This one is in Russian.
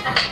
Сюда.